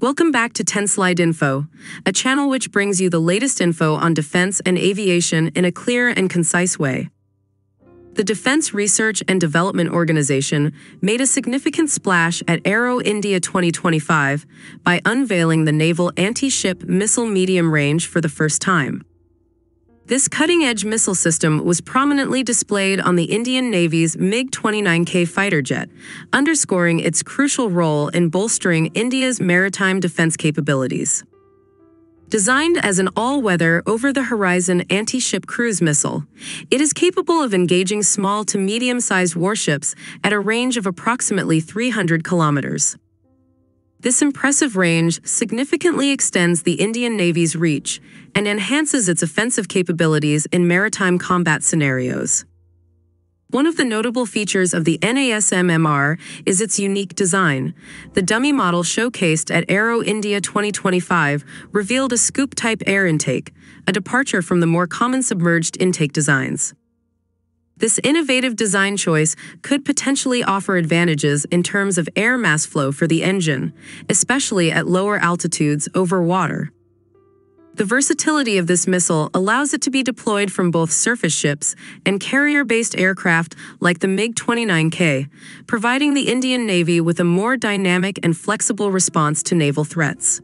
Welcome back to 10 Slide Info, a channel which brings you the latest info on defense and aviation in a clear and concise way. The Defense Research and Development Organization made a significant splash at Aero India 2025 by unveiling the Naval Anti-Ship Missile Medium Range for the first time. This cutting-edge missile system was prominently displayed on the Indian Navy's MiG-29K fighter jet, underscoring its crucial role in bolstering India's maritime defense capabilities. Designed as an all-weather, over-the-horizon anti-ship cruise missile, it is capable of engaging small to medium-sized warships at a range of approximately 300 kilometers. This impressive range significantly extends the Indian Navy's reach and enhances its offensive capabilities in maritime combat scenarios. One of the notable features of the NASM-MR is its unique design. The dummy model showcased at Aero India 2025 revealed a scoop-type air intake, a departure from the more common submerged intake designs. This innovative design choice could potentially offer advantages in terms of air mass flow for the engine, especially at lower altitudes over water. The versatility of this missile allows it to be deployed from both surface ships and carrier-based aircraft like the MiG-29K, providing the Indian Navy with a more dynamic and flexible response to naval threats.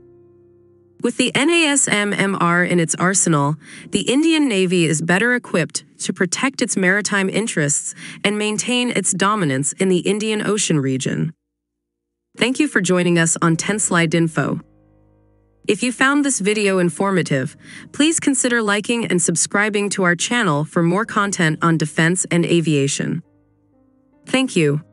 With the NASM-MR in its arsenal, the Indian Navy is better equipped to protect its maritime interests and maintain its dominance in the Indian Ocean region. Thank you for joining us on 10 Slide Info. If you found this video informative, please consider liking and subscribing to our channel for more content on defense and aviation. Thank you.